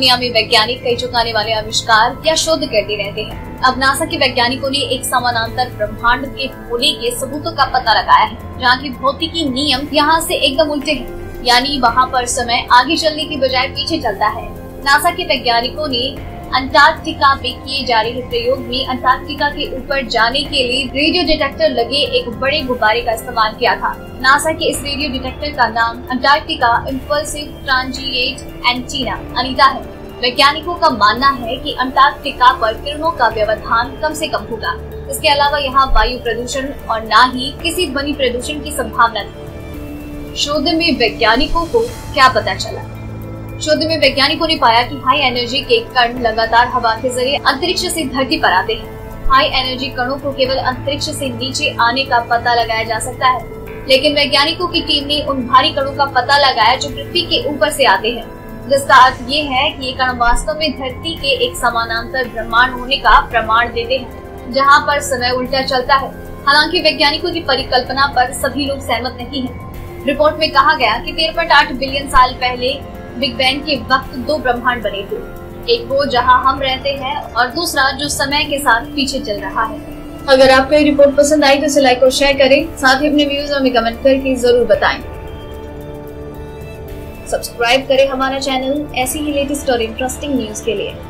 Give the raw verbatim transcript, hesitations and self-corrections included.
दुनिया में वैज्ञानिक कई चौंकाने वाले आविष्कार या शोध करते रहते हैं। अब नासा के वैज्ञानिकों ने एक समानांतर ब्रह्मांड के होने के सबूतों का पता लगाया है, जहाँ की भौतिकी नियम यहाँ से एकदम उल्टे हैं, यानी वहाँ पर समय आगे चलने की बजाय पीछे चलता है। नासा के वैज्ञानिकों ने अंटार्क्टिका में किए जा रहे प्रयोग में अंटार्क्टिका के ऊपर जाने के लिए रेडियो डिटेक्टर लगे एक बड़े गुब्बारे का इस्तेमाल किया था। नासा के इस रेडियो डिटेक्टर का नाम Antarctica impulsive transient antenna ANITA है। वैज्ञानिकों का मानना है कि अंटार्क्टिका पर किरणों का व्यवधान कम से कम होगा। इसके अलावा यहाँ वायु प्रदूषण और न ही किसी ध्वनि प्रदूषण की संभावना थी। शोध में वैज्ञानिकों को क्या पता चला? शोध में वैज्ञानिकों ने पाया कि हाई एनर्जी के कण लगातार हवा के जरिए अंतरिक्ष से धरती पर आते हैं। हाई एनर्जी कणों को केवल अंतरिक्ष से नीचे आने का पता लगाया जा सकता है, लेकिन वैज्ञानिकों की टीम ने उन भारी कणों का पता लगाया जो पृथ्वी के ऊपर से आते हैं, जिसका अर्थ ये है कि ये कण वास्तव में धरती के एक समानांतर ब्रह्मांड होने का प्रमाण देते हैं, जहाँ पर समय उल्टा चलता है। हालांकि वैज्ञानिकों की परिकल्पना पर सभी लोग सहमत नहीं है। रिपोर्ट में कहा गया कि तेरह पॉइंट आठ बिलियन साल पहले बिग बैंग के वक्त दो ब्रह्मांड बने थे, एक वो जहां हम रहते हैं और दूसरा जो समय के साथ पीछे चल रहा है। अगर आपको ये रिपोर्ट पसंद आई तो इसे लाइक और शेयर करें, साथ ही अपने व्यूज हमें कमेंट करके जरूर बताएं। सब्सक्राइब करें हमारा चैनल ऐसी ही लेटेस्ट और इंटरेस्टिंग न्यूज के लिए।